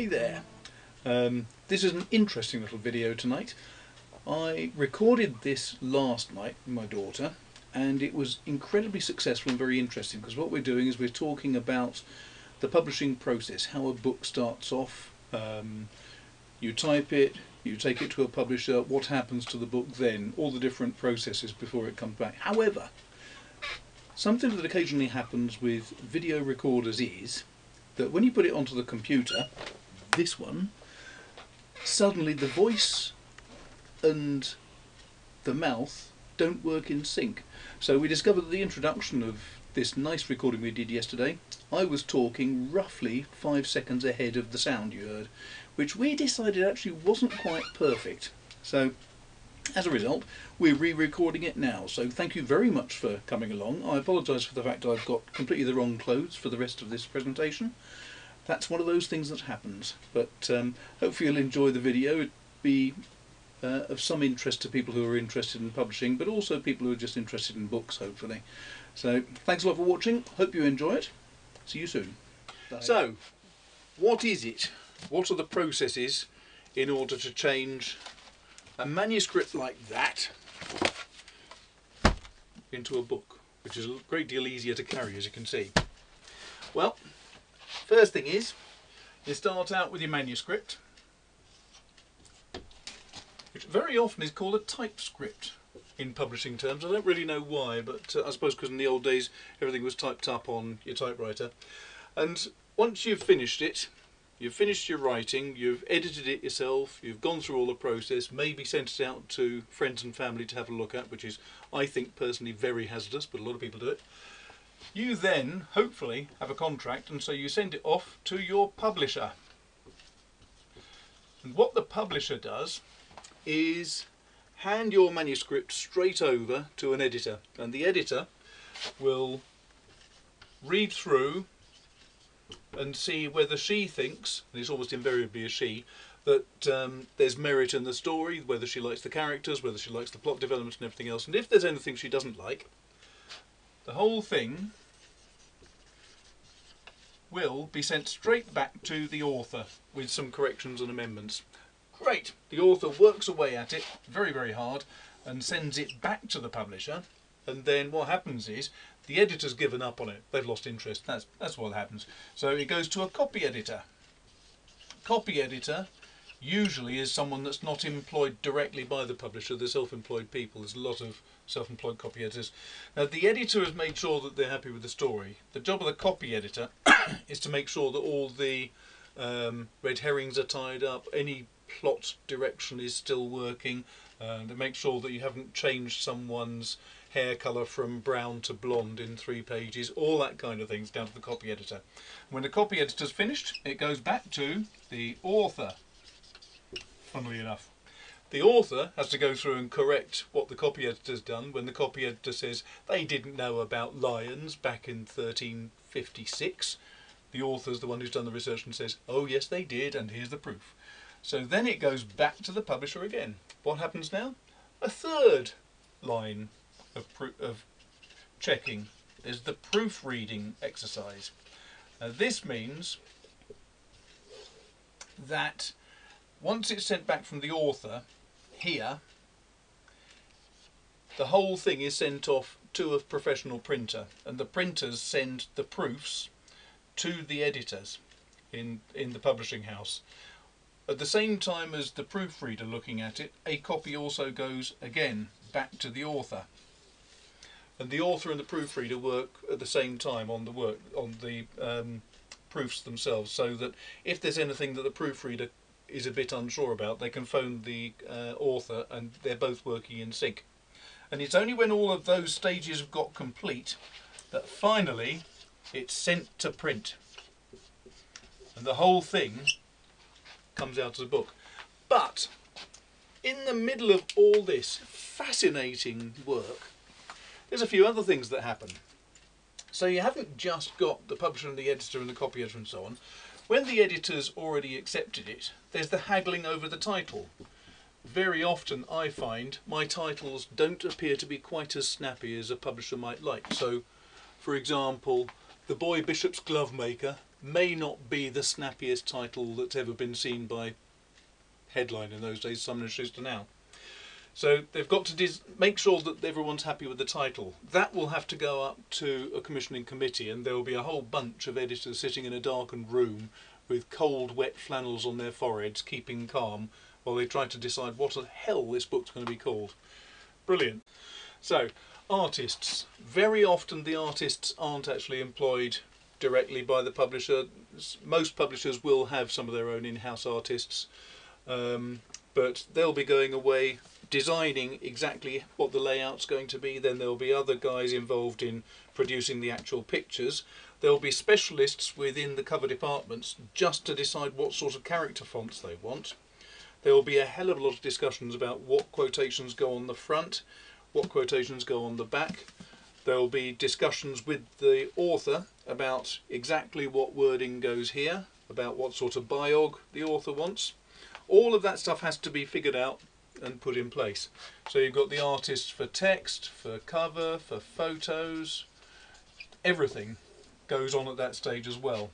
Hi there! This is an interesting little video tonight. I recorded this last night with my daughter and it was incredibly successful and very interesting, because what we're doing is we're talking about the publishing process, how a book starts off, you type it, you take it to a publisher, what happens to the book then, all the different processes before it comes back. However, something that occasionally happens with video recorders is that when you put it onto the computer, this one, suddenly the voice and the mouth don't work in sync. So we discovered the introduction of this nice recording we did yesterday, I was talking roughly 5 seconds ahead of the sound you heard, which we decided actually wasn't quite perfect. So as a result, we're re-recording it now. So thank you very much for coming along. I apologise for the fact I've got completely the wrong clothes for the rest of this presentation. That's one of those things that happens, but hopefully you'll enjoy the video. It'd be of some interest to people who are interested in publishing, but also people who are just interested in books, hopefully. So thanks a lot for watching. Hope you enjoy it. See you soon. Bye. So what is it? What are the processes in order to change a manuscript like that into a book, which is a great deal easier to carry, as you can see? Well, first thing is, you start out with your manuscript, which very often is called a typescript in publishing terms. I don't really know why, but I suppose because in the old days everything was typed up on your typewriter. And once you've finished it, you've finished your writing, you've edited it yourself, you've gone through all the process, maybe sent it out to friends and family to have a look at, which is, I think, personally very hazardous, but a lot of people do it. You then, hopefully, have a contract, and so you send it off to your publisher. And what the publisher does is hand your manuscript straight over to an editor, and the editor will read through and see whether she thinks, and it's almost invariably a she, that there's merit in the story, whether she likes the characters, whether she likes the plot development and everything else. And if there's anything she doesn't like, the whole thing will be sent straight back to the author with some corrections and amendments. Great! The author works away at it very, very hard and sends it back to the publisher. And then what happens is the editor's given up on it. They've lost interest. That's what happens. So it goes to a copy editor. Copy editor usually is someone that's not employed directly by the publisher. They're self-employed people. There's a lot of self-employed copy editors. Now, the editor has made sure that they're happy with the story. The job of the copy editor is to make sure that all the red herrings are tied up, any plot direction is still working, to make sure that you haven't changed someone's hair colour from brown to blonde in 3 pages, all that kind of thing's down to the copy editor. When the copy editor's finished, it goes back to the author. Funnily enough, the author has to go through and correct what the copy editor's done. When the copy editor says they didn't know about lions back in 1356, the author's the one who's done the research and says, oh yes they did, and here's the proof. So then it goes back to the publisher again. What happens now? A third line of checking is the proofreading exercise. Now, this means that once it's sent back from the author here, the whole thing is sent off to a professional printer, and the printers send the proofs to the editors in the publishing house. At the same time as the proofreader looking at it, a copy also goes again back to the author. And the author and the proofreader work at the same time on the work on the proofs themselves, so that if there's anything that the proofreader is a bit unsure about, they can phone the author and they're both working in sync. And it's only when all of those stages have got complete that finally it's sent to print. And the whole thing comes out as a book. But in the middle of all this fascinating work, there's a few other things that happen. So you haven't just got the publisher and the editor and the copy editor and so on. When the editor's already accepted it, there's the haggling over the title. Very often I find my titles don't appear to be quite as snappy as a publisher might like. So, for example, The Boy Bishop's Glovemaker may not be the snappiest title that's ever been seen by Headline in those days, Simon & Schuster now. So they've got to make sure that everyone's happy with the title. That will have to go up to a commissioning committee, and there will be a whole bunch of editors sitting in a darkened room with cold, wet flannels on their foreheads, keeping calm, while they try to decide what the hell this book's going to be called. Brilliant. So, artists. Very often the artists aren't actually employed directly by the publisher. Most publishers will have some of their own in-house artists, but they'll be going away designing exactly what the layout's going to be. Then there'll be other guys involved in producing the actual pictures. There'll be specialists within the cover departments just to decide what sort of character fonts they want. There'll be a hell of a lot of discussions about what quotations go on the front, what quotations go on the back. There'll be discussions with the author about exactly what wording goes here, about what sort of biog the author wants. All of that stuff has to be figured out and put in place. So you've got the artists for text, for cover, for photos. Everything goes on at that stage as well.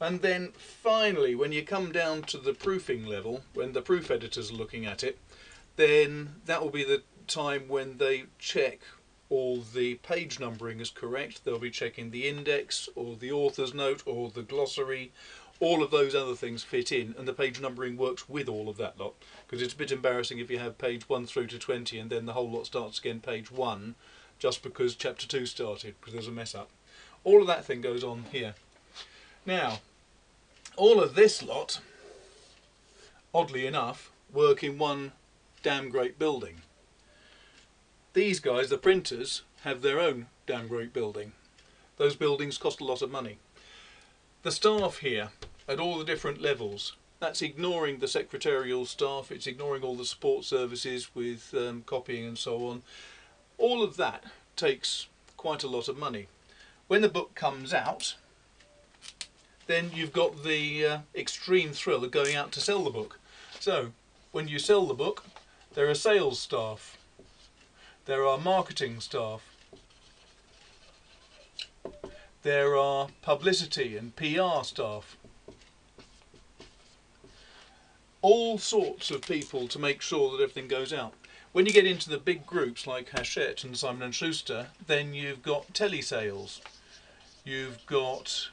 And then finally, when you come down to the proofing level, when the proof editors are looking at it, then that will be the time when they check all the page numbering is correct. They'll be checking the index or the author's note or the glossary. All of those other things fit in, and the page numbering works with all of that lot, because it's a bit embarrassing if you have page 1 through to 20 and then the whole lot starts again page 1 just because chapter 2 started, because there's a mess up. All of that thing goes on here. Now, all of this lot, oddly enough, work in one damn great building. These guys, the printers, have their own damn great building. Those buildings cost a lot of money. The staff here, at all the different levels, that's ignoring the secretarial staff, it's ignoring all the support services with copying and so on. All of that takes quite a lot of money. When the book comes out, then you've got the extreme thrill of going out to sell the book. So, when you sell the book, there are sales staff. There are marketing staff, there are publicity and PR staff, all sorts of people to make sure that everything goes out. When you get into the big groups like Hachette and Simon & Schuster, then you've got telesales, you've got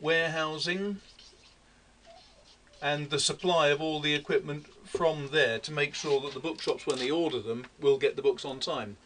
warehousing, and the supply of all the equipment from there to make sure that the bookshops, when they order them, will get the books on time.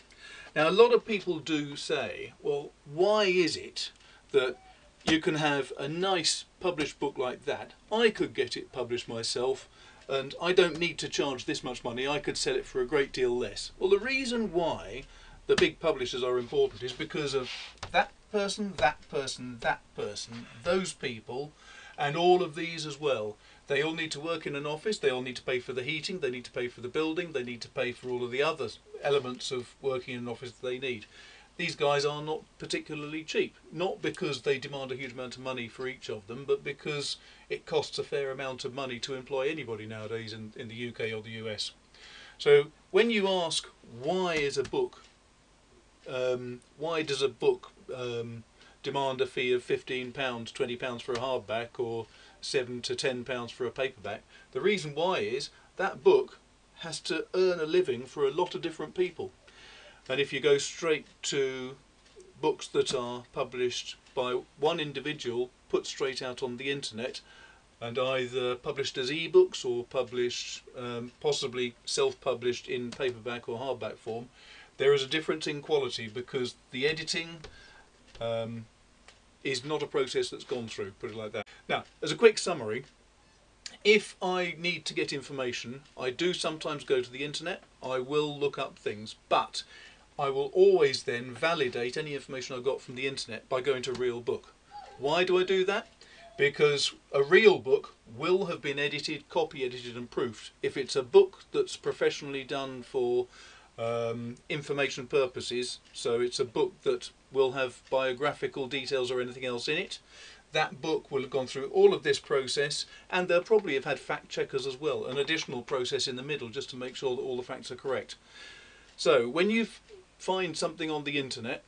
Now, a lot of people do say, well, why is it that you can have a nice published book like that? I could get it published myself and I don't need to charge this much money. I could sell it for a great deal less. Well, the reason why the big publishers are important is because of that person, that person, that person, those people, and all of these as well. They all need to work in an office, they all need to pay for the heating, they need to pay for the building, they need to pay for all of the other elements of working in an office that they need. These guys are not particularly cheap, not because they demand a huge amount of money for each of them, but because it costs a fair amount of money to employ anybody nowadays in the UK or the US. So when you ask why does a book demand a fee of £15, £20 for a hardback, or £7 to £10 for a paperback. The reason why is that book has to earn a living for a lot of different people. And if you go straight to books that are published by one individual, put straight out on the internet, and either published as ebooks or published, possibly self-published in paperback or hardback form, there is a difference in quality because the editing is not a process that's gone through, put it like that. Now, as a quick summary, if I need to get information, I do sometimes go to the internet, I will look up things, but I will always then validate any information I got from the internet by going to a real book. Why do I do that? Because a real book will have been edited, copy edited and proofed. If it's a book that's professionally done for information purposes, so it's a book that will have biographical details or anything else in it, that book will have gone through all of this process, and they'll probably have had fact checkers as well, an additional process in the middle just to make sure that all the facts are correct. So when you find something on the internet,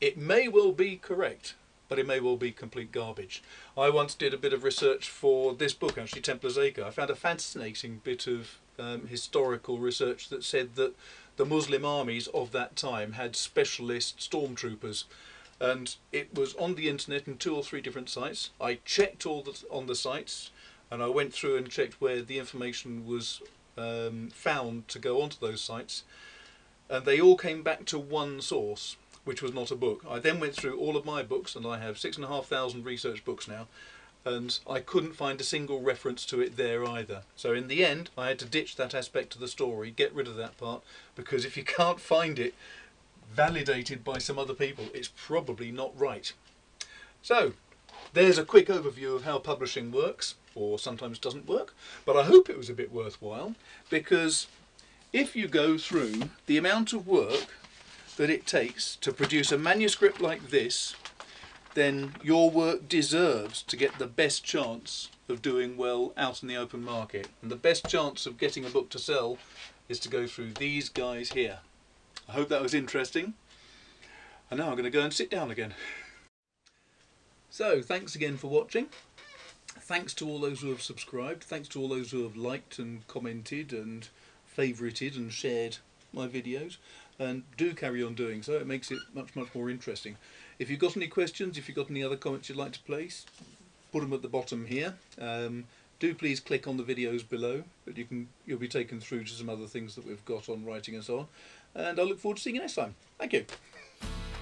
it may well be correct, but it may well be complete garbage. I once did a bit of research for this book, actually, Templar's Acre. I found a fascinating bit of historical research that said that the Muslim armies of that time had specialist stormtroopers, and it was on the internet in 2 or 3 different sites. I checked on the sites, and I went through and checked where the information was found to go onto those sites, and they all came back to one source, which was not a book. I then went through all of my books, and I have 6,500 research books now, and I couldn't find a single reference to it there either. So in the end, I had to ditch that aspect of the story, get rid of that part, because if you can't find it validated by some other people, it's probably not right. So there's a quick overview of how publishing works, or sometimes doesn't work, but I hope it was a bit worthwhile, because if you go through the amount of work that it takes to produce a manuscript like this, then your work deserves to get the best chance of doing well out in the open market. And the best chance of getting a book to sell is to go through these guys here. I hope that was interesting. And now I'm going to go and sit down again. So, thanks again for watching. Thanks to all those who have subscribed. Thanks to all those who have liked and commented and favourited and shared my videos. And do carry on doing so, it makes it much more interesting. If you've got any questions, if you've got any other comments you'd like to place, put them at the bottom here. Do please click on the videos below, but you'll be taken through to some other things that we've got on writing and so on. And I look forward to seeing you next time. Thank you.